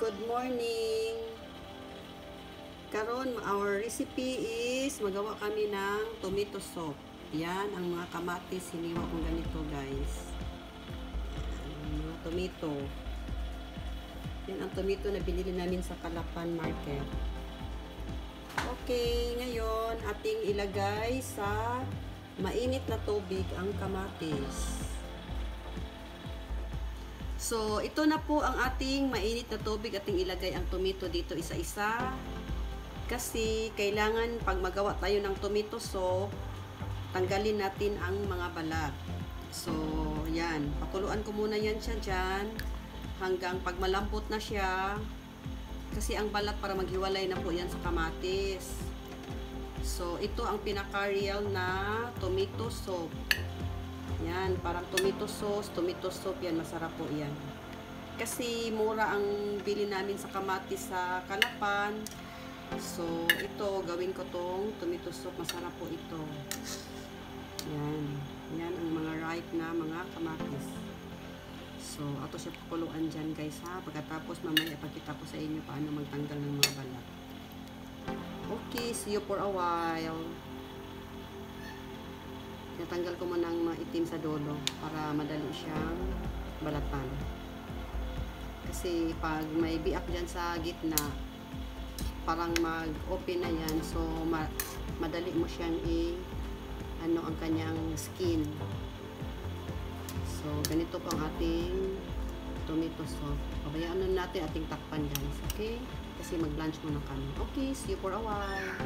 Good morning. Karon our recipe is magawa kami ng tomato soup. Yan ang mga kamatis hiniwa kong ganito, guys. Mga tomato. Yan ang tomato na binili namin sa Calapan Market. Okay, ngayon ating ilagay sa mainit na tubig ang kamatis. So, ito na po ang ating mainit na tubig, ating ilagay ang tomato dito isa-isa. Kasi kailangan pag magawa tayo ng tomato soup, tanggalin natin ang mga balat. So, yan. Pakuluan ko muna yan siya dyan hanggang pag malambot na siya. Kasi ang balat para maghiwalay na po yan sa kamatis. So, ito ang pinaka-real na tomato soup. Yan, parang tomato sauce, yan, masarap po yan. Kasi mura ang bili namin sa kamatis sa Calapan. So, ito, gawin ko tong tomato sauce, masarap po ito. Yan, yan ang mga ripe na mga kamatis. So, ato siya pakuluan dyan, guys, ha. Pagkatapos, mamaya ipakita ko sa inyo paano magtanggal ng mga balat. Okay, see you for a while. Natanggal ko muna ng maitim sa dulo para madali siyang balatan. Kasi pag may biak dyan sa gitna, parang mag-open na yan. So, madali mo siyang ang kanyang skin. So, ganito po ang ating tomato sauce. Pabayaan na natin ating takpan, guys. Okay? Kasi mag-blanch muna kami. Okay, see you for a while.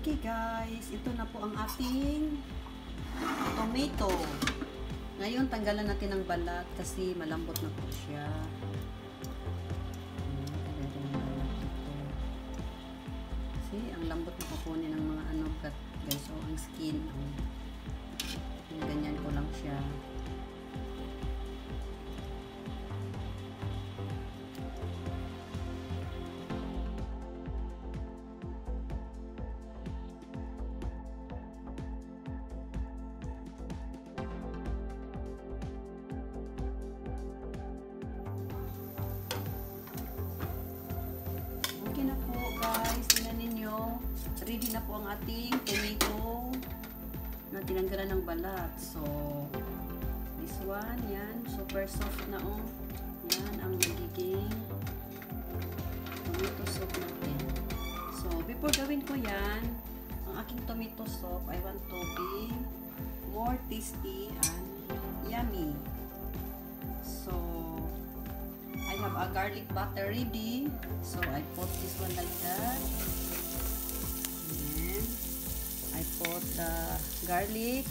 Okay guys, ito na po ang ating tomato. Ngayon, tanggalan natin ang balat kasi malambot na po siya. See, ang lambot na kukunin ng mga ano, guys. So, ang skin. Ganyan ko lang siya. Na po guys, tingnan ninyo, ready na po ang ating tomato na tinanggalan ng balat. So, this one, yan, super soft na o. Yan ang magiging tomato soup natin. So, before gawin ko yan, ang aking tomato soup, I want to be more tasty and yummy. So, I have a garlic butter ready, so I put this one like that, and I put the garlic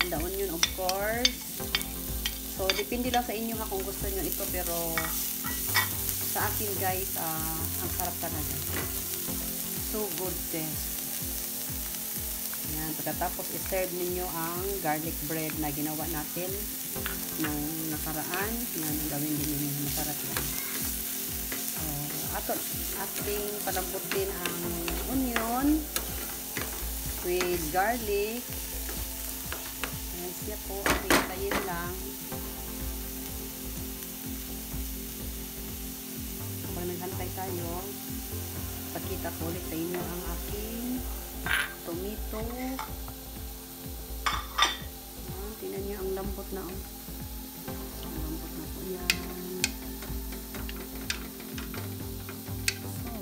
and the onion, of course. So, depende lang sa inyo ha kung gusto nyo ito, pero sa akin guys, ang sarap talaga. So good taste. Yan, pagkatapos i-serve ninyo ang garlic bread na ginawa natin nung nakaraan. Yan ang gawin din ninyo, masarap yan. Ating palambutin ang onion with garlic. Ayan siya po, hitayin lang. Kapag naghantay tayo, pakita ko ulit sa inyo ang aking tomato. Ayan, tingnan nyo, ang lambot na o. Ang lambot na po yan. So,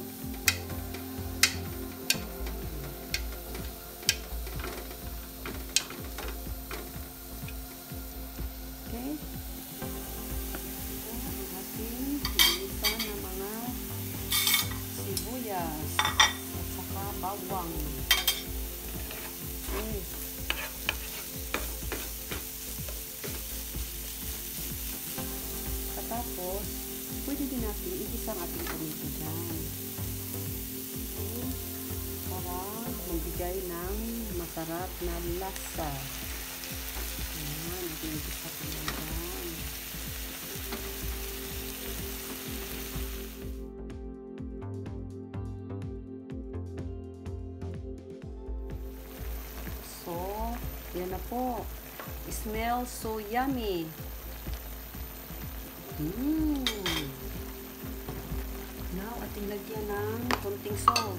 okay. Ito ang ating ginitan ng mga sibuyas at saka bawang. Tapos, pwede din natin i-isang ating tomato dyan. Okay. Para magbigay ng masarap na lasa. Ayan, i-isa ko lang dyan. po. It smells so yummy. Now, ating lagyan ng konting salt.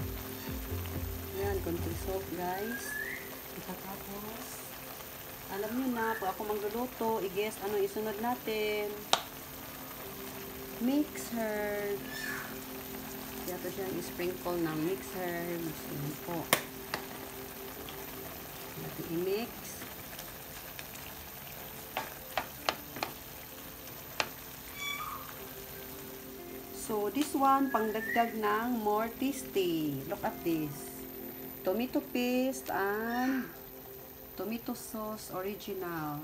Ayan, konting salt, guys. Tapos, alam nyo na, pag ako magluluto, i-guess ano isunod natin. Mix herbs. Kaya ito siya, i-sprinkle ng mix herbs. Ayan po. Natin i-mix. So, this one, pangdagdag ng more tasty. Look at this. Tomato paste and tomato sauce original.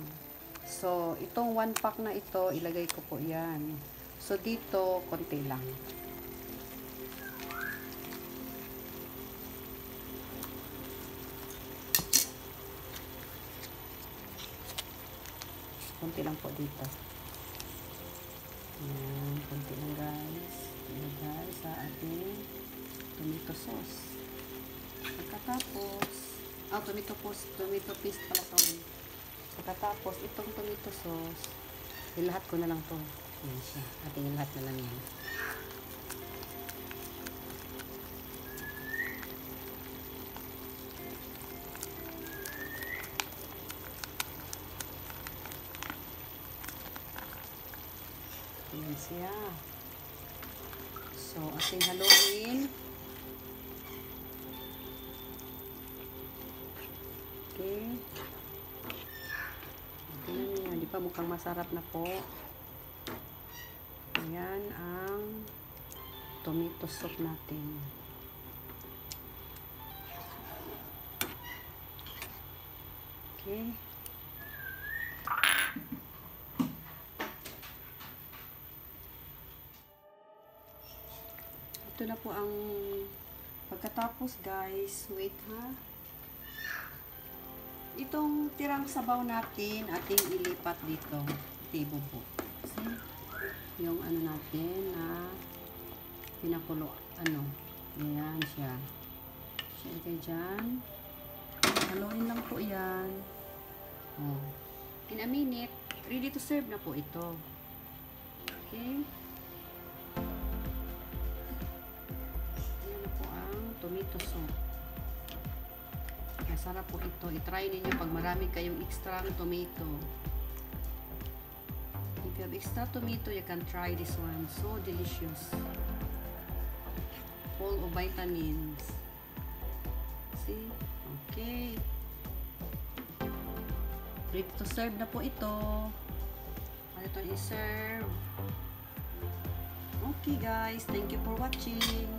So, itong one pack na ito, ilagay ko po yan. So, dito, konti lang. Konti lang po dito. Ayan, konti lang guys. Ilagay sa ating tomato sauce. Pagkatapos, tomato paste pala ito. Pagkatapos, itong tomato sauce, ilahat ko na lang ito. Ayan siya. Ating ilahat na lang yan. Ayan siya. So, ating haluin. Okay. Ayan, di pa mukhang masarap na po. Ayan ang tomato soup natin. Okay. Ito na po ang pagkatapos, guys. Wait ha. Itong tirang sabaw natin, ating ilipat dito. Tibo po. See? Yung ano natin na pinakulo. Ano? Ayan siya. Siya kayo dyan. Haluin lang po yan. Oh. In a minute, ready to serve na po ito. Okay? Ayan na po ang tomato sauce. Masarap po ito. I-try ninyo pag marami kayong extra tomato. If you have extra tomato, you can try this one. So delicious. Full of vitamins. See? Okay. Ready to serve na po ito. Ano ito i-serve? Okay guys. Thank you for watching.